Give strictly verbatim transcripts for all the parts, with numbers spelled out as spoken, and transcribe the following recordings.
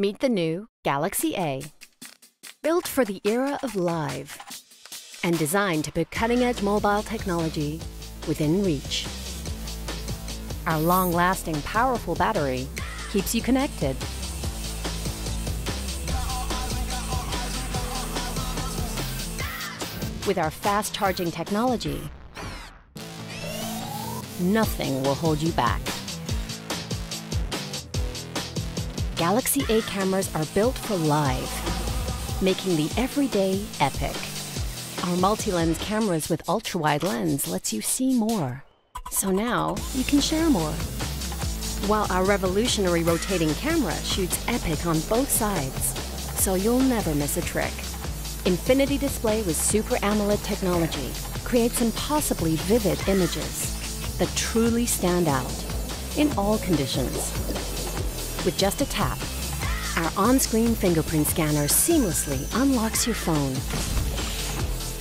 Meet the new Galaxy A. Built for the era of live and designed to put cutting-edge mobile technology within reach. Our long-lasting, powerful battery keeps you connected. With our fast charging technology, nothing will hold you back. Galaxy A cameras are built for live, making the everyday epic. Our multi-lens cameras with ultra-wide lens lets you see more. So now you can share more. While our revolutionary rotating camera shoots epic on both sides, so you'll never miss a trick. Infinity Display with Super AMOLED technology creates impossibly vivid images that truly stand out in all conditions. With just a tap, our on-screen fingerprint scanner seamlessly unlocks your phone.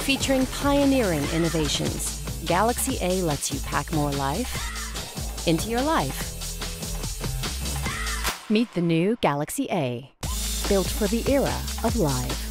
Featuring pioneering innovations, Galaxy A lets you pack more life into your life. Meet the new Galaxy A, built for the era of live.